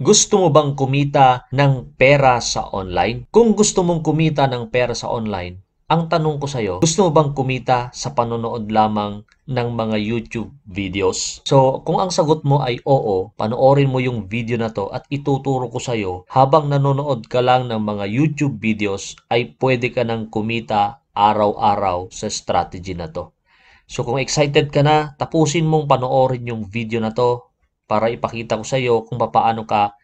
Gusto mo bang kumita ng pera sa online? Kung gusto mong kumita ng pera sa online, ang tanong ko sa'yo, gusto mo bang kumita sa panonood lamang ng mga YouTube videos? So, kung ang sagot mo ay oo, panoorin mo yung video na to at ituturo ko sa'yo, habang nanonood ka lang ng mga YouTube videos, ay pwede ka nang kumita araw-araw sa strategy na to. So, kung excited ka na, tapusin mong panoorin yung video na to para ipakita ko sa iyo kung paano ka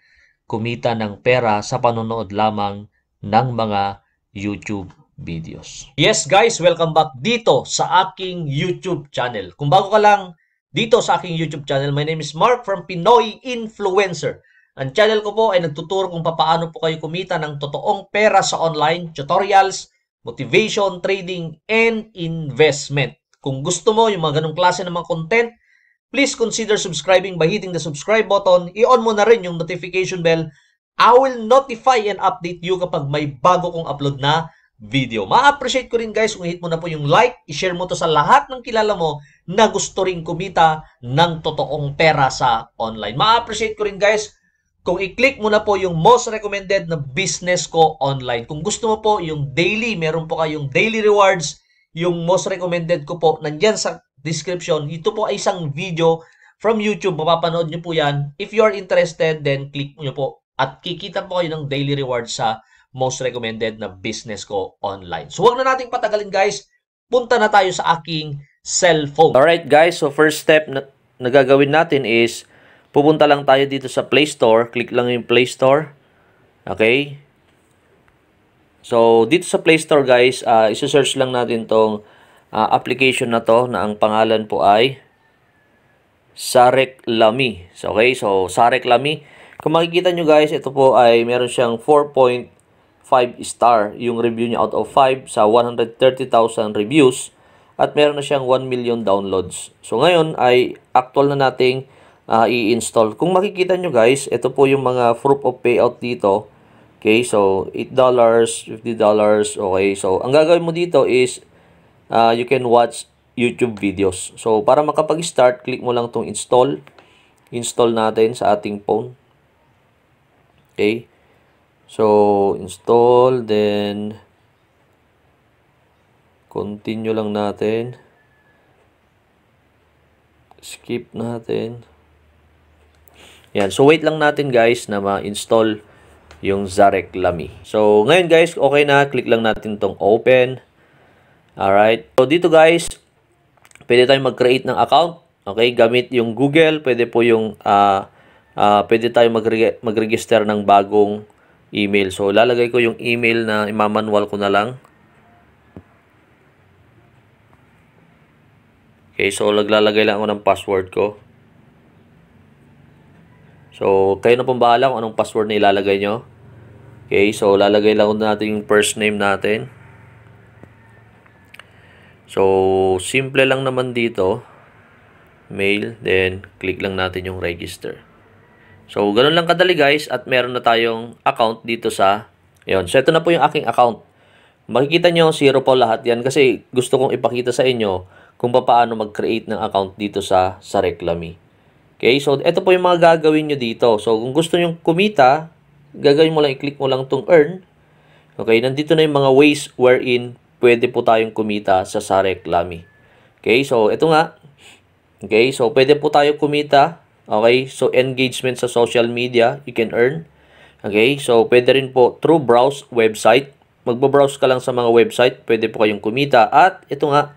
kumita ng pera sa panonood lamang ng mga YouTube videos. Yes guys, welcome back dito sa aking YouTube channel. Kung bago ka lang dito sa aking YouTube channel, my name is Mark from Pinoy Influencer. Ang channel ko po ay nagtuturo kung paano po kayo kumita ng totoong pera sa online, tutorials, motivation, trading, and investment. Kung gusto mo yung mga ganong klase ng mga content, please consider subscribing by hitting the subscribe button. I-on mo na rin yung notification bell. I will notify and update you kapag may bago kong upload na video. Ma-appreciate ko rin guys kung hit mo na po yung like. I-share mo to sa lahat ng kilala mo na gusto rin kumita ng totoong pera sa online. Ma-appreciate ko rin guys kung i-click mo na po yung most recommended na business ko online. Kung gusto mo po yung daily, meron po kayong daily rewards. Yung most recommended ko po, nandyan sa description. Ito po ay isang video from YouTube. Mapapanood nyo po yan. If you are interested, then click nyo po at kikita po kayo ng daily reward sa most recommended na business ko online. So, huwag na nating patagalin guys. Punta na tayo sa aking cellphone. Alright guys, so first step na gagawin natin is pupunta lang tayo dito sa Play Store. Click lang yung Play Store. Okay? So, dito sa Play Store guys, isesearch lang natin tong application na to na ang pangalan po ay Zarek Lami. So, okay, so Zarek Lami. Kung makikita nyo guys, ito po ay meron siyang 4.5 star yung review niya out of 5 sa 130,000 reviews at meron na siyang 1 million downloads. So ngayon ay actual na nating i-install. Kung makikita nyo guys, ito po yung mga proof of payout dito. Okay, so $8, $50, okay. So ang gagawin mo dito is you can watch YouTube videos. So, para makapag-start, click mo lang itong install. Install natin sa ating phone. Okay. So, install. Then, continue lang natin. Skip natin. Yan. So, wait lang natin guys na ma-install yung Zarek Lami. So, ngayon guys, okay na. Click lang natin itong open. Alright. So, dito guys, pwede tayong mag-create ng account. Okay? Gamit yung Google. Pwede po yung, pwede tayong mag-register ng bagong email. So, lalagay ko yung email na imamanual ko na lang. Okay. So, naglalagay lang ako ng password ko. So, kayo na pong bahala kung anong password na ilalagay nyo. Okay. So, lalagay lang natin yung first name natin. So, simple lang naman dito. Mail, then click lang natin yung register. So, ganun lang kadali guys at meron na tayong account dito sa, yun. So, ito na po yung aking account. Makikita nyo, zero po lahat yan kasi gusto kong ipakita sa inyo kung paano mag-create ng account dito sa Zarek Lami. Okay, so ito po yung mga gagawin nyo dito. So, kung gusto nyo kumita, gagawin mo lang, i-click mo lang itong earn. Okay, nandito na yung mga ways wherein pwede po tayong kumita sa Zarek Lami. Okay, so ito nga. Okay, so pwede po tayo kumita. Okay, so engagement sa social media, you can earn. Okay, so pwede rin po through browse website. Magbo-browse ka lang sa mga website, pwede po kayong kumita. At ito nga,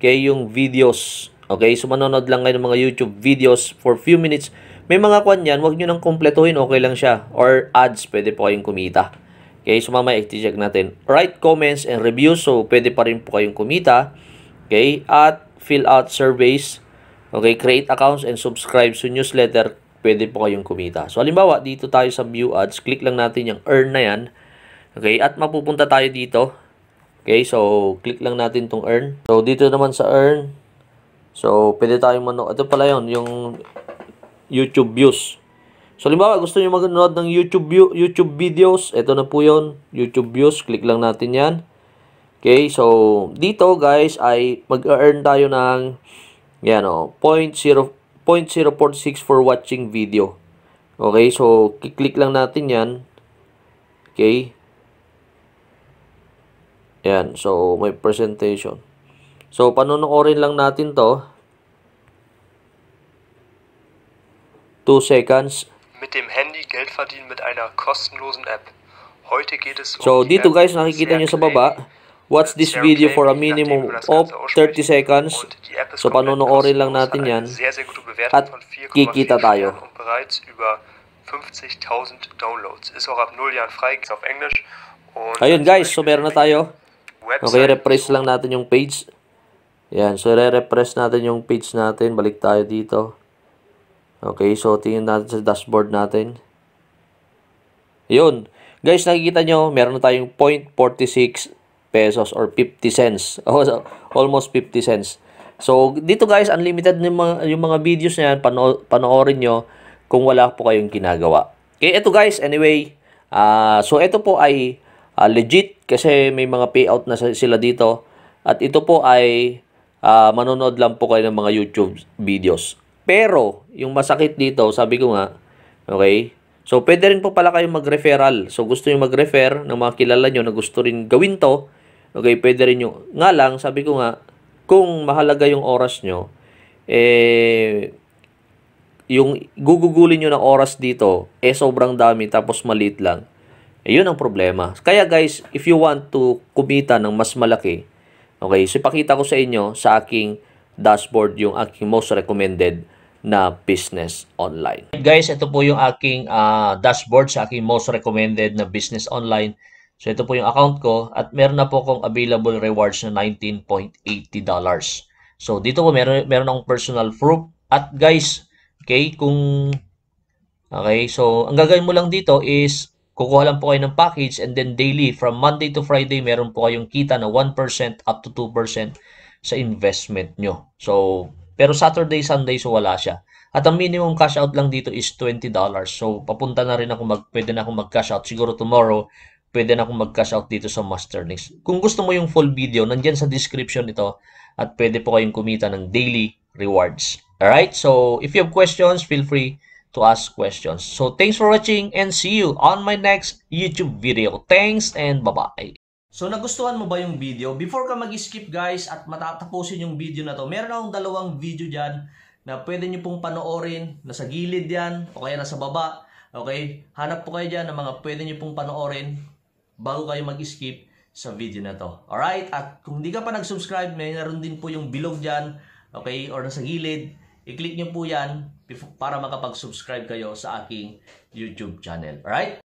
okay, yung videos. Okay, so manonood lang kayo ng mga YouTube videos for few minutes. May mga kwan yan, huwag nyo nang kumpletuhin, okay lang siya. Or ads, pwede po kayong kumita. Okay, so mamaya i-check natin. Write comments and reviews. So, pwede pa rin po kayong kumita. Okay, at fill out surveys. Okay, create accounts and subscribe to newsletter. Pwede po kayong kumita. So, halimbawa, dito tayo sa view ads. Click lang natin yung earn na yan. Okay, at mapupunta tayo dito. Okay, so, click lang natin tong earn. So, dito naman sa earn. So, pwede tayong manood. Ito pala yun, yung YouTube views. So, halimbawa, gusto nyo mag-nood ng YouTube videos. Ito na po yun. YouTube views. Click lang natin yan. Okay. So, dito guys ay mag-earn tayo ng yan o, 0.0464 watching video. Okay, so kiklik lang natin yan. Okay. Yan, so may presentation. So panonoorin lang natin to. 2 seconds. Mit dem Handy Geld verdienen mit einer kostenlosen App. Heute geht es um so dito guys, nakikita nyo sa baba. Watch this video for a minimum of 30 seconds. So panonoorin lang natin yan. At kikita tayo. Ayun guys, so meron na tayo. Okay, refresh lang natin yung page. Yan, so re-refresh natin yung page natin. Balik tayo dito. Okay, so tingnan natin sa dashboard natin. Yun. Guys, nakikita nyo, meron na tayong 0.46 pesos or 50 cents. Almost 50 cents. So, dito guys, unlimited yung mga videos na yan. Panoorin nyo kung wala po kayong ginagawa. Okay, eto guys, anyway. So, eto po ay legit kasi may mga payout na sila dito. At ito po ay manonood lang po kayo ng mga YouTube videos. Pero, yung masakit dito, sabi ko nga, okay? So, pwede rin po pala kayong mag-referral. So, gusto nyo mag-refer ng mga kilala nyo na gusto rin gawin to. Okay, pwede rin nyo. Nga lang, sabi ko nga, kung mahalaga yung oras nyo, yung gugugulin nyo ng oras dito, sobrang dami, tapos maliit lang. Yun ang problema. Kaya guys, if you want to kumita ng mas malaki, okay, so ipakita ko sa inyo sa aking dashboard yung aking most recommended na business online. Guys, ito po yung aking dashboard sa aking most recommended na business online. So, ito po yung account ko at meron na po akong available rewards na $19.80. So, dito po meron akong personal proof. At guys, okay, so ang gagawin mo lang dito is kukuha lang po kayo ng package and then daily from Monday to Friday meron po kayong kita na 1% up to 2% sa investment nyo. So, pero Saturday, Sunday, so wala siya. At ang minimum cash out lang dito is $20. So, papunta na rin ako, pwede na akong mag-cash out. Siguro tomorrow, pwede na akong mag-cash out dito sa Masterlings. Kung gusto mo yung full video, nandyan sa description ito. At pwede po kayong kumita ng daily rewards. Alright? So, if you have questions, feel free to ask questions. So, thanks for watching and see you on my next YouTube video. Thanks and bye-bye. So, nagustuhan mo ba yung video? Before ka mag-skip guys at matatapusin yung video na to, meron akong dalawang video dyan na pwede nyo pong panoorin. Nasa gilid yan o kaya nasa baba. Okay? Hanap po kayo dyan ng mga pwede nyo pong panoorin bago kayo mag-skip sa video na to. Alright? At kung di ka pa nag-subscribe, meron din po yung bilog dyan. Okay? Or nasa gilid. I-click nyo po yan para makapag-subscribe kayo sa aking YouTube channel. Alright?